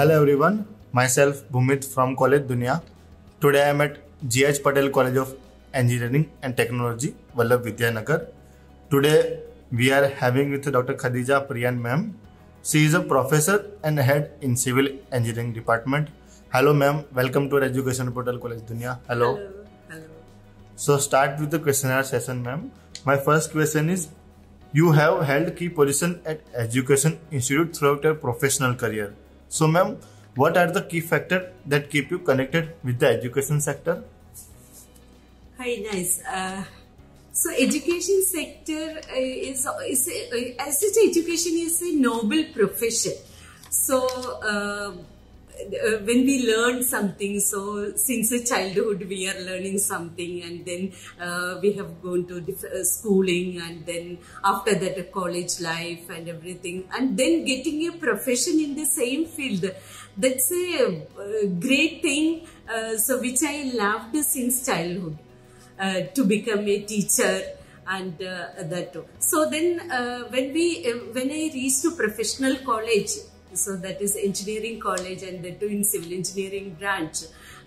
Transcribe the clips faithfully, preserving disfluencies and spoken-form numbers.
Hello everyone, myself Bhumit from Collegedunia. Today I am at G H Patel College of Engineering and Technology, Vallabh Vidyanagar. Today we are having with Dr Khadeeja Priyan ma'am. She is a professor and head in Civil Engineering Department. Hello ma'am, welcome to our education portal Collegedunia. Hello. Hello. Hello. So start with the questionnaire session ma'am. My first question is, you have held key position at education institute throughout your professional career. So ma'am, what are the key factors that keep you connected with the education sector? Hi, nice. Uh, so education sector uh, is, is a, as such education is a noble profession. So uh, uh, when we learn something, so since a childhood we are learning something, and then uh, we have gone to uh, schooling, and then after that a college life and everything, and then getting a profession in the same field, that's a uh, great thing. Uh, so which I loved since childhood, uh, to become a teacher and uh, that too. So then uh, when we uh, when I reached to professional college, so that is engineering college and that too in civil engineering branch,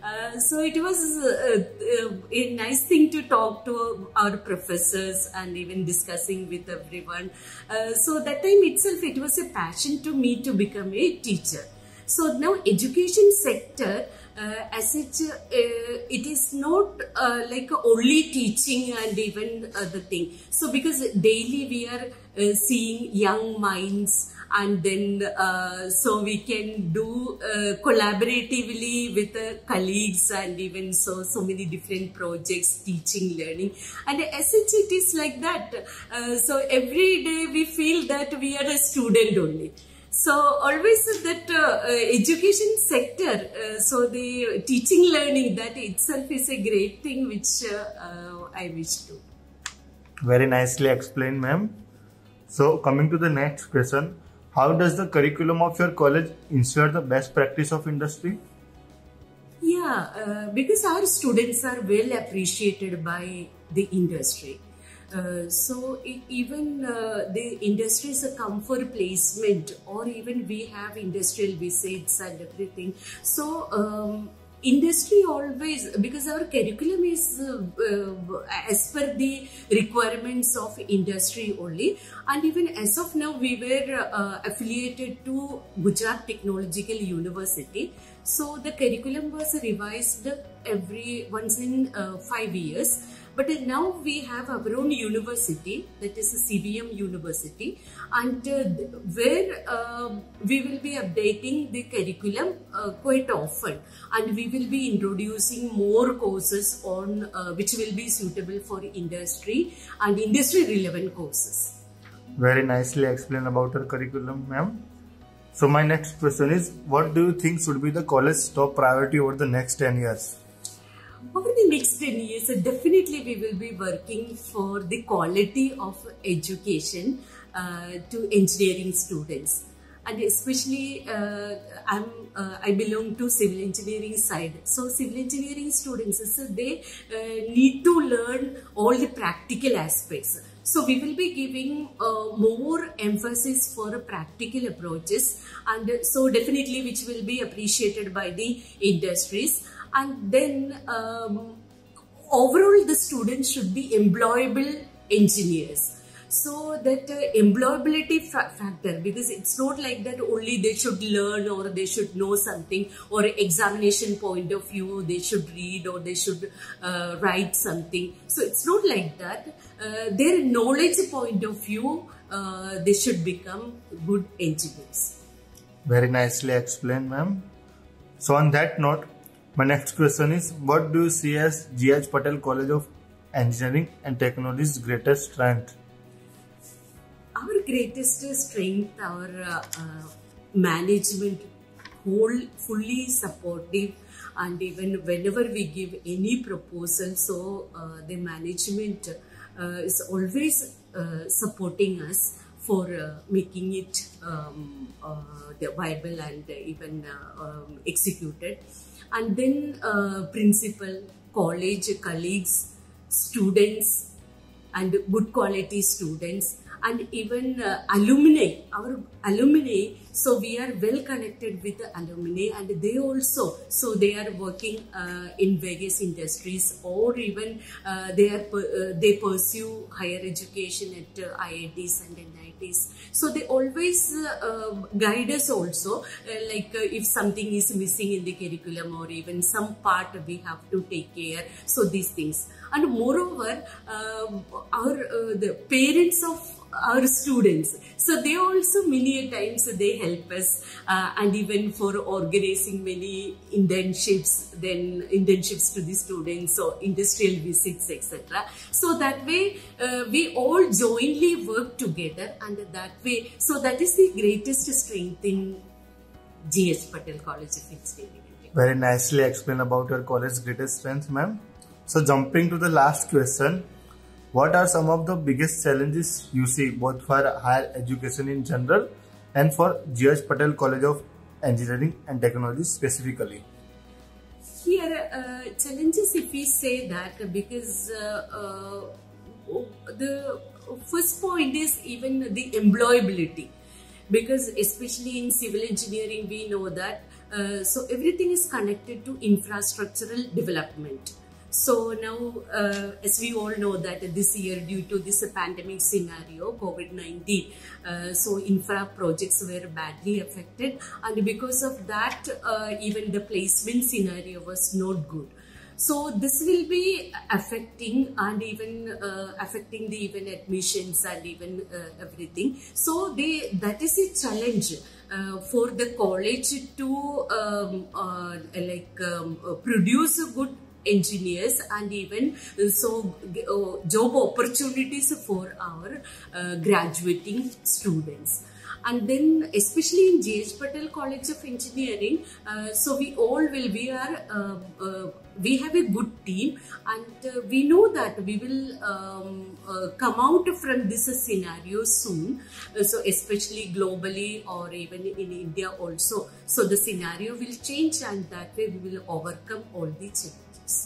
uh, so it was uh, uh, a nice thing to talk to our professors and even discussing with everyone. Uh, so that time itself it was a passion to me to become a teacher. So now education sector uh, as such, uh, it is not uh, like only teaching and even other thing. So because daily we are uh, seeing young minds, and then uh, so we can do uh, collaboratively with uh, colleagues, and even so so many different projects, teaching, learning, and as such it is like that. Uh, so every day we feel that we are a student only. So always that uh, education sector, uh, so the teaching learning, that itself is a great thing which uh, uh, I wish to. Very nicely explained ma'am. So coming to the next question, how does the curriculum of your college ensure the best practice of industry? Yeah, uh, because our students are well appreciated by the industry. Uh, so it, even uh, the industries come for placement, or even we have industrial visits and everything. So um, industry always, because our curriculum is uh, uh, as per the requirements of industry only, and even as of now we were uh, affiliated to Gujarat Technological University. So the curriculum was revised every once in uh, five years. But now we have our own university, that is a C V M university, and uh, where uh, we will be updating the curriculum uh, quite often, and we will be introducing more courses on uh, which will be suitable for industry and industry relevant courses. Very nicely explained about our curriculum ma'am. So my next question is, what do you think should be the college's top priority over the next ten years? Over the next ten years, definitely we will be working for the quality of education uh, to engineering students, and especially uh, I'm, uh, I belong to civil engineering side. So civil engineering students, so they uh, need to learn all the practical aspects. So we will be giving uh, more emphasis for practical approaches, and so definitely which will be appreciated by the industries. And then um, overall the students should be employable engineers. So that uh, employability fa factor, because it's not like that only they should learn or they should know something, or examination point of view they should read or they should uh, write something. So it's not like that. Uh, their knowledge point of view, uh, they should become good engineers. Very nicely explained ma'am. So on that note, my next question is, what do you see as G H Patel College of Engineering and Technology's greatest strength? Our greatest strength, our uh, uh, management, whole fully supportive, and even whenever we give any proposal, so uh, the management uh, is always uh, supporting us for uh, making it um, uh, viable and even uh, um, executed. And then uh, principal, college, colleagues, students, and good quality students, and even uh, alumni, our alumni, so we are well connected with the alumni and they also, so they are working uh, in various industries or even uh, they are uh, they pursue higher education at uh, I I Ts and N I Ts. So they always uh, guide us also, uh, like uh, if something is missing in the curriculum or even some part we have to take care, so these things. And moreover, uh, our uh, the parents of our students, so they also many times they help us uh, and even for organizing many internships, then internships to the students or industrial visits, etc. So that way uh, we all jointly work together, and that way, so that is the greatest strength in G H Patel College of Engineering. Very nicely explained about your college's greatest strength, ma'am. So jumping to the last question, what are some of the biggest challenges you see both for higher education in general and for G H Patel College of Engineering and Technology specifically? Here, uh, challenges, if we say that, because uh, uh, the first point is even the employability, because especially in civil engineering we know that uh, so everything is connected to infrastructural development. So now, uh, as we all know that this year, due to this pandemic scenario, COVID nineteen, uh, so infra projects were badly affected, and because of that, uh, even the placement scenario was not good. So this will be affecting, and even uh, affecting the even admissions and even uh, everything. So they, that is a challenge Uh, for the college to um, uh, like um, uh, produce a good engineers, and even so uh, job opportunities for our uh, graduating students. And then especially in G H Patel College of Engineering, uh, so we all will we are uh, uh, we have a good team, and uh, we know that we will um, uh, come out from this scenario soon. Uh, so especially globally or even in India also, so the scenario will change, and that way we will overcome all the challenges.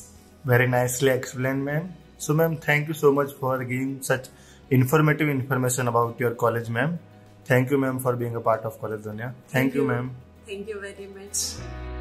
Very nicely explained, ma'am. So ma'am, thank you so much for giving such informative information about your college, ma'am. Thank you, ma'am, for being a part of Collegedunia. Thank, Thank you, you ma'am. Thank you very much.